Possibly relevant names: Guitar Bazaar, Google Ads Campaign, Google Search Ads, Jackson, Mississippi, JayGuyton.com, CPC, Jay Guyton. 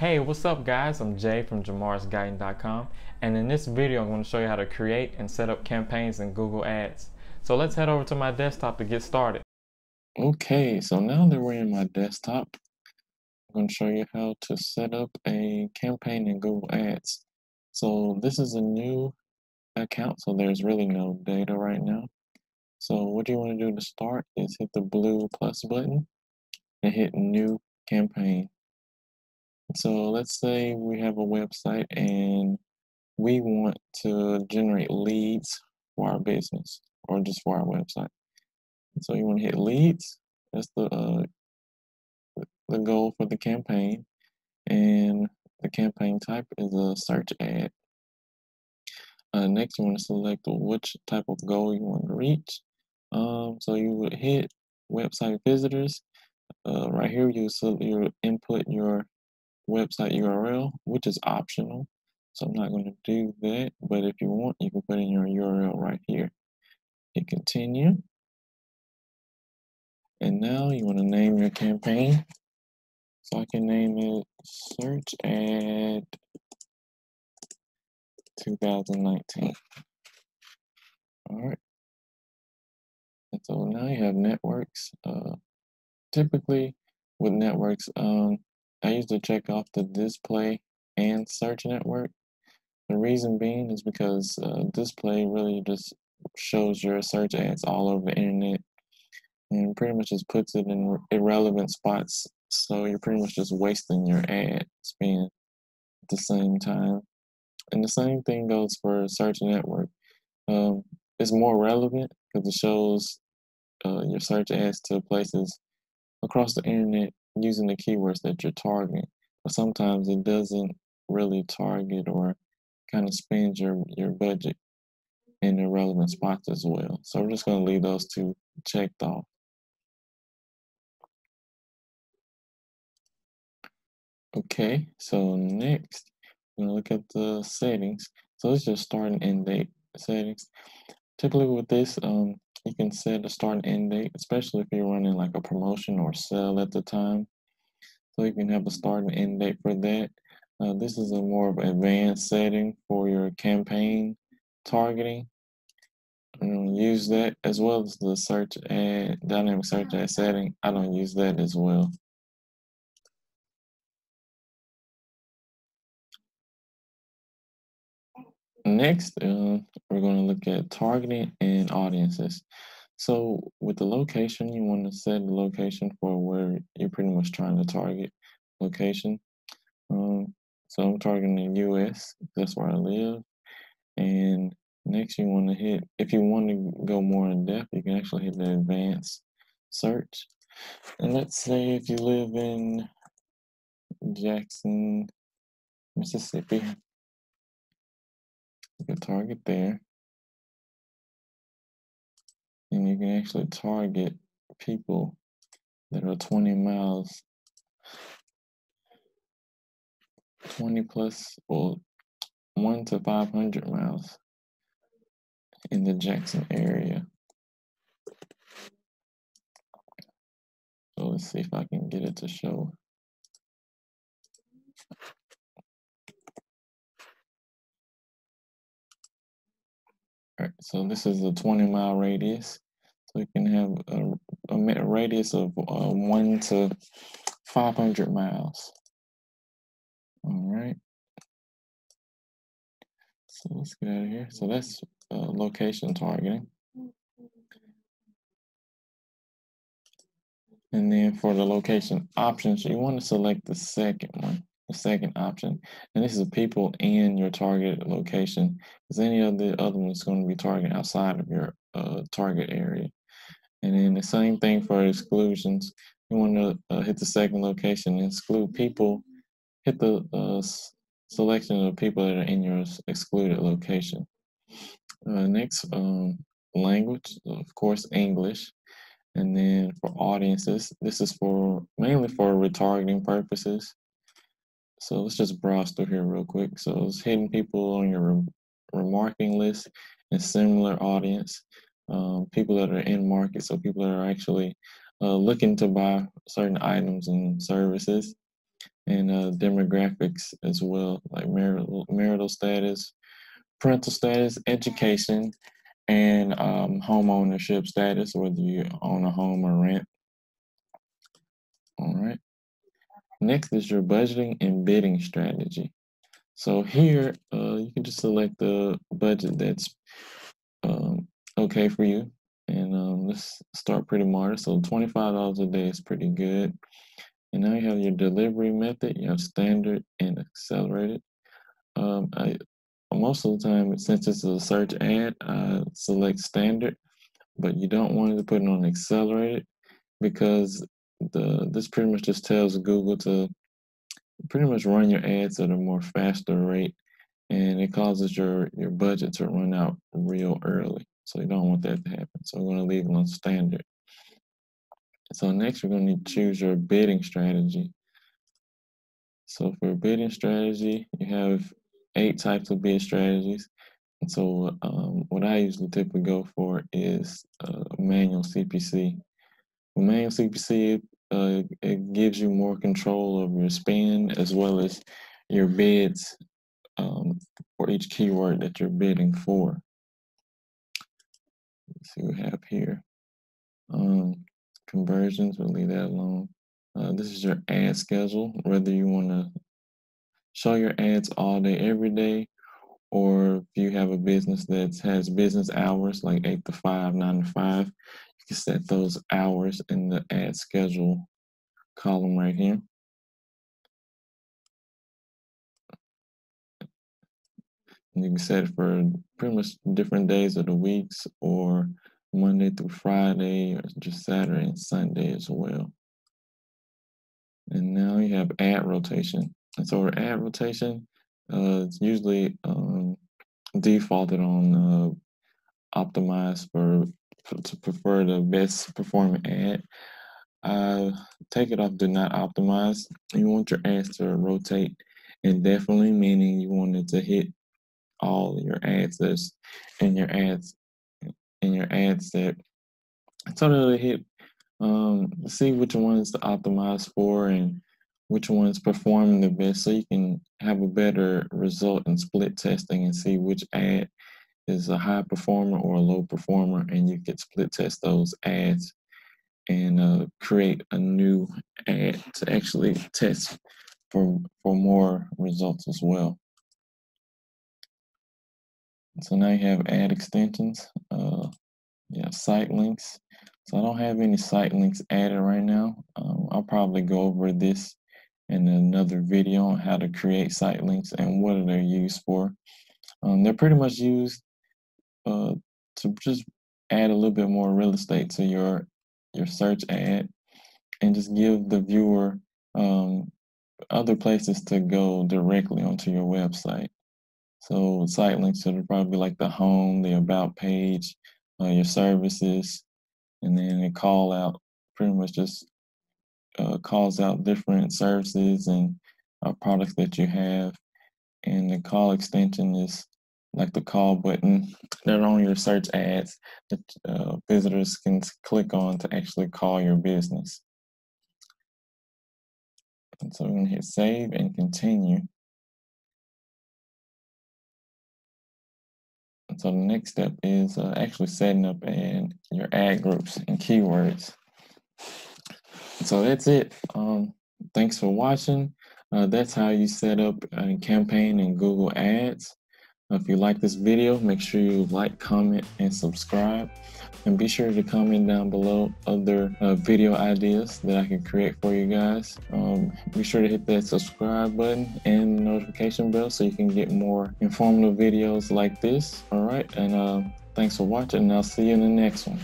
Hey, what's up guys? I'm Jay from JayGuyton.com, and in this video I'm going to show you how to create and set up campaigns in Google Ads. So let's head over to my desktop to get started. Okay, so now that we're in my desktop, I'm going to show you how to set up a campaign in Google Ads. So this is a new account, so there's really no data right now. So what you want to do to start is hit the blue plus button and hit new campaign. So let's say we have a website and we want to generate leads for our business or just for our website. So you want to hit leads. That's the goal for the campaign. And the campaign type is a search ad. Next, you want to select which type of goal you want to reach. So you would hit website visitors. Right here, you input your website URL, which is optional, so I'm not going to do that, but if you want, you can put in your URL right here. Hit continue, and now you want to name your campaign, so I can name it Search Ad 2019. All right, and so now you have networks. Typically with networks, I used to check off the display and search network. The reason being is because display really just shows your search ads all over the internet and pretty much just puts it in irrelevant spots. So you're pretty much just wasting your ad spend at the same time. And the same thing goes for search network. It's more relevant because it shows your search ads to places across the internet using the keywords that you're targeting, but sometimes it doesn't really target or kind of spend your budget in the relevant spots as well. So we're just going to leave those two checked off. Okay, so next we're going to look at the settings. So let's just start and end date settings. Typically with this, you can set a start and end date, especially if you're running like a promotion or sale at the time. So you can have a start and end date for that. This is a more of an advanced setting for your campaign targeting. I don't use that, as well as the search ad, dynamic search ad setting. I don't use that as well. Next, we're going to look at targeting and audiences. So with the location, you want to set the location for where you're pretty much trying to target location. So I'm targeting the US, that's where I live. And next you want to hit, if you want to go more in depth, you can actually hit the advanced search. And let's say if you live in Jackson, Mississippi, you can target there, and you can actually target people that are 20 plus, or 1 to 500 miles in the Jackson area. So let's see if I can get it to show. So this is a 20-mile radius. So you can have a radius of 1 to 500 miles. All right. So let's get out of here. So that's location targeting. And then for the location options, you want to select the second one. The second option, and this is people in your target location, because any of the other ones is going to be targeted outside of your target area. And then the same thing for exclusions, you want to hit the second location and exclude people, hit the selection of people that are in your excluded location. Next, language, of course, English. And then for audiences, this is for mainly for retargeting purposes. So let's just browse through here real quick. So it's hitting people on your remarketing list and similar audience, people that are in market, so people that are actually looking to buy certain items and services. and demographics as well, like marital status, parental status, education, and home ownership status, whether you own a home or rent. All right. Next is your budgeting and bidding strategy. So here, you can just select the budget that's okay for you. And let's start pretty moderate. So $25 a day is pretty good. And now you have your delivery method, you have standard and accelerated. Most of the time, since it's a search ad, I select standard, but you don't want to put it on accelerated because this pretty much just tells Google to pretty much run your ads at a more faster rate, and it causes your budget to run out real early. So you don't want that to happen. So we're going to leave it on standard. So next, we're going to need to choose your bidding strategy. So for bidding strategy, you have 8 types of bid strategies. And so what I usually typically go for is manual CPC. With manual CPC, it gives you more control over your spend as well as your bids for each keyword that you're bidding for. Let's see what we have here. Conversions, we'll leave that alone. This is your ad schedule, whether you want to show your ads all day, every day, or if you have a business that has business hours like 8 to 5, 9 to 5, you can set those hours in the ad schedule column right here. And you can set it for pretty much different days of the weeks, or Monday through Friday, or just Saturday and Sunday as well. And now you have ad rotation. And so our ad rotation, it's usually defaulted on optimized to prefer the best performing ad. Take it off do not optimize. You want your ads to rotate indefinitely, meaning you want it to hit all your ads that's in your ad set. So hit see which ones to optimize for and which ones perform the best, so you can have a better result in split testing and see which ad is a high performer or a low performer, and you can split test those ads and create a new ad to actually test for more results as well. So now you have ad extensions, you have site links. So I don't have any site links added right now. I'll probably go over this in another video on how to create site links and what they're used for. They're pretty much used to just add a little bit more real estate to your search ad and just give the viewer other places to go directly onto your website. So site links would probably be like the home, the about page, your services, and then it call out, pretty much just calls out different services and products that you have. And the call extension is like the call button that are on your search ads that visitors can click on to actually call your business. And so we're going to hit save and continue. So the next step is actually setting up your ad groups and keywords. So that's it. Thanks for watching. That's how you set up a campaign in Google Ads. If you like this video, make sure you like, comment, and subscribe. And be sure to comment down below other video ideas that I can create for you guys. Be sure to hit that subscribe button and the notification bell so you can get more informative videos like this. All right, and thanks for watching, and I'll see you in the next one.